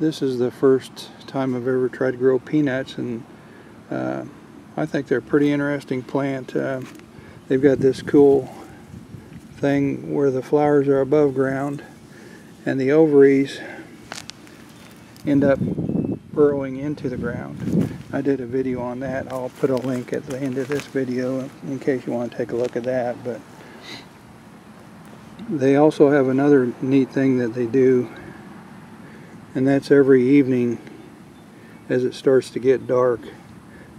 This is the first time I've ever tried to grow peanuts, and I think they're a pretty interesting plant. They've got this cool thing where the flowers are above ground and the ovaries end up burrowing into the ground. I did a video on that. I'll put a link at the end of this video in case you want to take a look at that. But they also have another neat thing that they do, and that's every evening as it starts to get dark,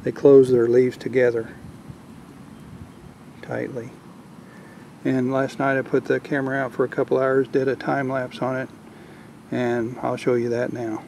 they close their leaves together tightly. And last night I put the camera out for a couple hours, did a time lapse on it, and I'll show you that now.